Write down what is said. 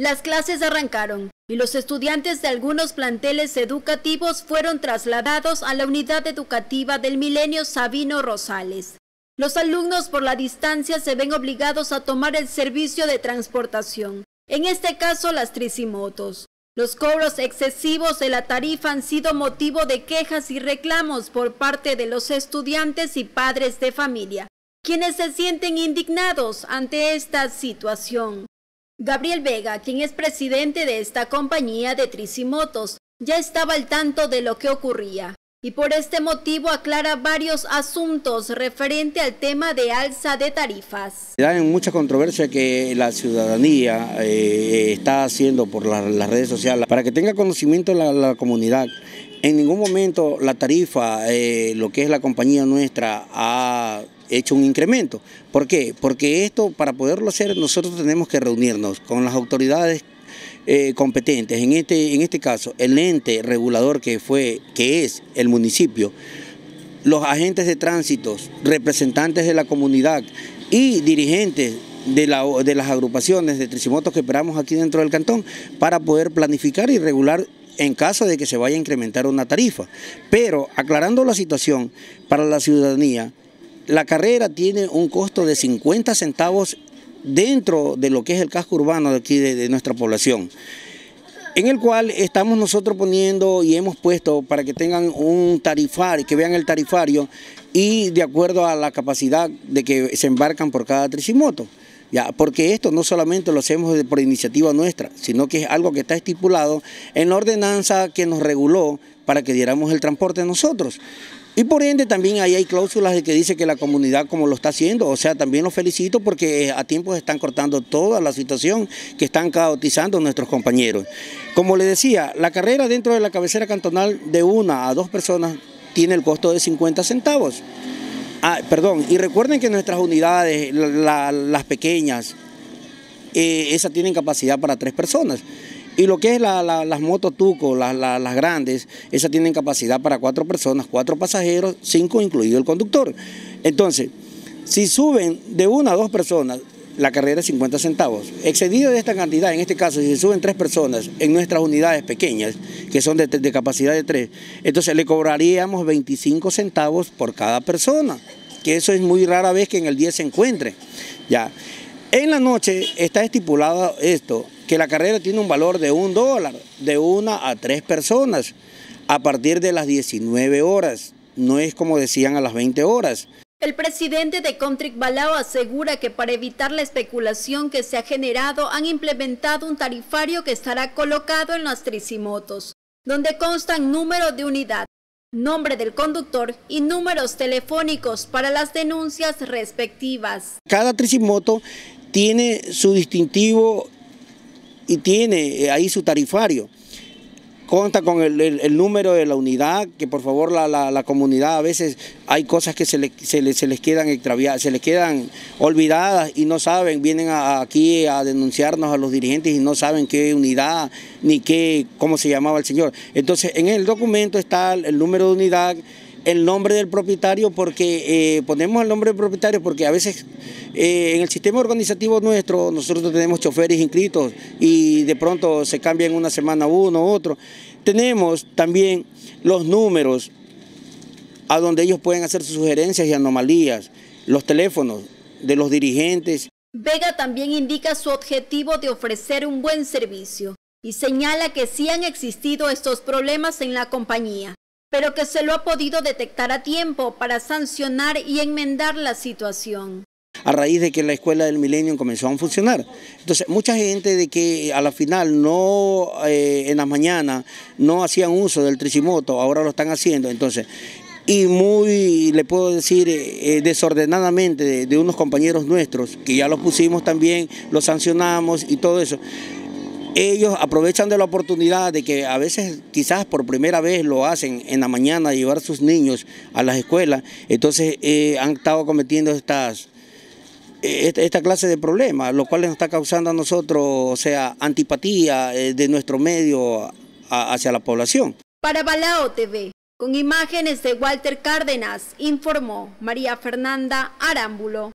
Las clases arrancaron y los estudiantes de algunos planteles educativos fueron trasladados a la Unidad Educativa del Milenio Sabino Rosales. Los alumnos por la distancia se ven obligados a tomar el servicio de transportación, en este caso las tricimotos. Los cobros excesivos de la tarifa han sido motivo de quejas y reclamos por parte de los estudiantes y padres de familia, quienes se sienten indignados ante esta situación. Gabriel Vega, quien es presidente de esta compañía de tricimotos, ya estaba al tanto de lo que ocurría y por este motivo aclara varios asuntos referente al tema de alza de tarifas. Hay mucha controversia que la ciudadanía está haciendo por las redes sociales. Para que tenga conocimiento la comunidad, en ningún momento la tarifa, lo que es la compañía nuestra, ha hecho un incremento. ¿Por qué? Porque esto, para poderlo hacer, nosotros tenemos que reunirnos con las autoridades competentes. En este caso, el ente regulador que es el municipio, los agentes de tránsito, representantes de la comunidad y dirigentes de las agrupaciones de tricimotos que operamos aquí dentro del cantón, para poder planificar y regular en caso de que se vaya a incrementar una tarifa. Pero aclarando la situación para la ciudadanía, la carrera tiene un costo de 50 centavos dentro de lo que es el casco urbano de aquí de nuestra población, en el cual estamos nosotros poniendo y hemos puesto para que tengan un tarifario, que vean el tarifario y de acuerdo a la capacidad de que se embarcan por cada tricimoto. Ya, porque esto no solamente lo hacemos por iniciativa nuestra, sino que es algo que está estipulado en la ordenanza que nos reguló para que diéramos el transporte nosotros. Y por ende también ahí hay cláusulas de que dice que la comunidad como lo está haciendo, o sea, también los felicito porque a tiempo están cortando toda la situación que están caotizando nuestros compañeros. Como les decía, la carrera dentro de la cabecera cantonal de 1 a 2 personas tiene el costo de 50 centavos. Ah, perdón, y recuerden que nuestras unidades, las pequeñas, esas tienen capacidad para 3 personas. Y lo que es las mototuco, las grandes, esas tienen capacidad para 4 personas, 4 pasajeros, 5 incluido el conductor. Entonces, si suben de 1 a 2 personas, la carrera es 50 centavos. Excedido de esta cantidad, en este caso, si suben 3 personas en nuestras unidades pequeñas, que son de capacidad de 3, entonces le cobraríamos 25 centavos por cada persona, que eso es muy rara vez que en el día se encuentre. Ya. En la noche está estipulado esto, que la carrera tiene un valor de $1, de 1 a 3 personas, a partir de las 19 horas, no es como decían a las 20 horas. El presidente de Comptricbalao asegura que para evitar la especulación que se ha generado, han implementado un tarifario que estará colocado en las tricimotos, donde constan número de unidad, nombre del conductor y números telefónicos para las denuncias respectivas. Cada tricimoto tiene su distintivo y tiene ahí su tarifario, consta con el número de la unidad, que por favor la comunidad, a veces hay cosas que se les quedan extraviadas, se les quedan olvidadas y no saben, vienen aquí a denunciarnos a los dirigentes y no saben qué unidad ni qué, cómo se llamaba el señor. Entonces en el documento está el número de unidad, el nombre del propietario, porque ponemos el nombre del propietario porque a veces en el sistema organizativo nuestro nosotros tenemos choferes inscritos y de pronto se cambian una semana uno u otro. Tenemos también los números a donde ellos pueden hacer sus sugerencias y anomalías, los teléfonos de los dirigentes. Vega también indica su objetivo de ofrecer un buen servicio y señala que sí han existido estos problemas en la compañía, pero que se lo ha podido detectar a tiempo para sancionar y enmendar la situación. A raíz de que la escuela del Milenio comenzó a funcionar, entonces mucha gente de que a la final no en las mañanas no hacían uso del tricimoto, ahora lo están haciendo, entonces y muy, le puedo decir, desordenadamente de unos compañeros nuestros, que ya los pusimos también, los sancionamos y todo eso. Ellos aprovechan de la oportunidad de que a veces quizás por primera vez lo hacen en la mañana, llevar a sus niños a las escuelas, entonces han estado cometiendo esta clase de problemas, lo cual nos está causando a nosotros, o sea, antipatía de nuestro medio hacia la población. Para Balao TV, con imágenes de Walter Cárdenas, informó María Fernanda Arámbulo.